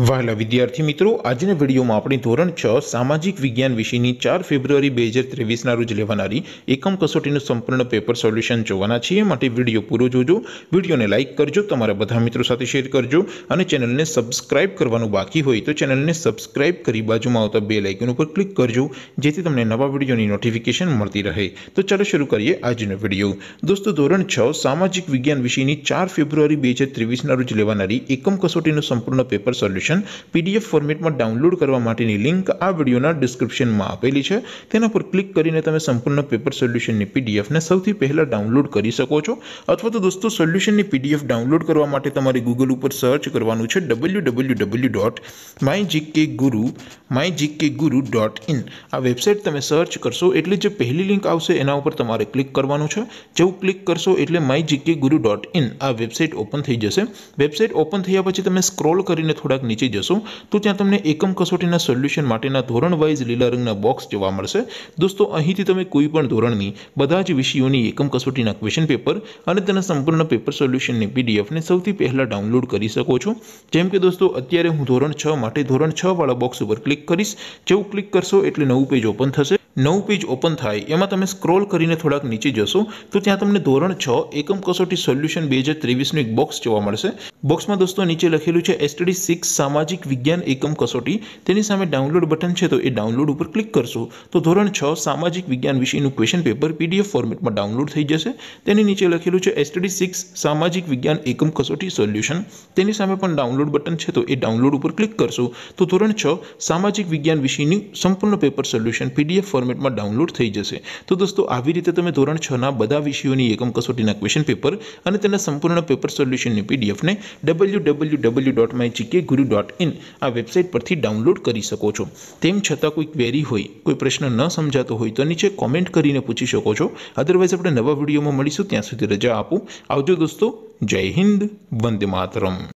वहाला विद्यार्थी मित्रों, आजना वीडियो में अपने धोरण 6 सामाजिक विज्ञान विषय की 4 फेब्रुआरी 2023 रोज लेवानारी एकम कसोटी संपूर्ण पेपर सोल्यूशन जोवाना छे। माटे वीडियो पूरो जोजो, वीडियो ने लाइक करजो, तमारा बधा मित्रों साथे शेर करजो और चेनल ने सब्सक्राइब करवानुं बाकी होय तो चेनल ने सब्सक्राइब करी बाजुमां आवता बेल आइकन पर क्लिक करजो, जेथी तमने नवा वीडियो की नोटिफिकेशन मळती रहे। तो चलो शुरू करिए आजनो वीडियो। दोस्तों, धोरण 6 सामाजिक विज्ञान विषय की 4 फेब्रुआरी 2023 रोज लेवानारी एकम कसोटी संपूर्ण पेपर सोल्यूशन पीडीएफ फॉर्मेट में डाउनलॉड करवा माटेनी लिंक आ वीडियोना डिस्क्रिप्शन में आपेली छे। तेना पर क्लिक करीने तमे संपूर्ण पेपर सोल्यूशननी पीडीएफ ने सौथी पहेला डाउनलॉड करी सको छो। अथवा तो दोस्तों, सोल्यूशननी पीडीएफ डाउनलॉड करवा माटे तमारे गूगल पर सर्च करवानुं छे www.myjkguru.in। आ वेबसाइट तमे सर्च करशो एटले जे पहेली लिंक आवशे एना उपर तमारे क्लिक करवानुं छे। जेवुं क्लिक करशो एटले myjkguru.in आ वेबसाइट ओपन थई जशे। वेबसाइट ओपन थया पछी तमे स्क्रॉल करीने थोड़ा नीचे जशो तो त्यां तमने एकम कसोटीना सोल्यूशन माटेना धोरणवाइज लीला रंगना बॉक्स जोवा मळशे। दोस्तों, અહીંથી તમે કોઈ પણ ધોરણની બધા જ વિષયોની એકમ કસોટીના ક્વેશ્ચન પેપર અને તેના સંપૂર્ણ પેપર સોલ્યુશનની પીડીએફ ને સૌથી પહેલા ડાઉનલોડ કરી શકો છો। જેમ કે દોસ્તો, અત્યારે હું ધોરણ 6 માટે ધોરણ 6 વાળા બોક્સ ઉપર ક્લિક કરીશ। જેવું ક્લિક કરશો એટલે નવું પેજ ઓપન થશે। नव पेज ओपन थाय एमां तमे स्क्रॉल करीने थोड़ा नीचे जशो तो त्यां तमने धोरण 6 एकम कसोटी सोल्यूशन 2023 नो एक बॉक्स जोवा मळशे। बॉक्स में दोस्तों नीचे लखेलू है एसटीडी 6 सामाजिक विज्ञान एकम कसोटी, तेनी सामे डाउनलॉड बटन है तो ये डाउनलॉड पर क्लिक करशो तो धोरण 6 सामाजिक विज्ञान विषयनुं क्वेश्चन पेपर पीडीएफ फॉर्मेट में डाउनलॉड थई जशे। तेनी नीचे लखेलू है एसटीडी 6 सामाजिक विज्ञान एकम कसोटी सोल्यूशन, तेनी सामे पण डाउनलॉड बटन है तो ये डाउनलॉड पर क्लिक करशो तो धोरण 6 सामाजिक विज्ञान विषयनुं संपूर्ण पेपर सोल्यूशन पीडीएफ फॉर्मेट में डाउनलॉड थी जैसे। तो दोस्तों, आ रीते तब धोरण 6 ना बधा विषयों की एकम कसोटी क्वेश्चन पेपर और तेना संपूर्ण पेपर सोल्यूशन पीडीएफ ने www.myjkguru.in आ वेबसाइट पर डाउनलॉड कर सको। तेम छतां कोई क्वेरी होय, कोई प्रश्न न समझाता होय तो नीचे कॉमेंट करीने पूछी सको। अदरवाइज आपणे नवा विडियो में मळीशुं, त्यां सुधी रजा आपो। आवजो दोस्तों, जय हिंद, वंदे मातरम।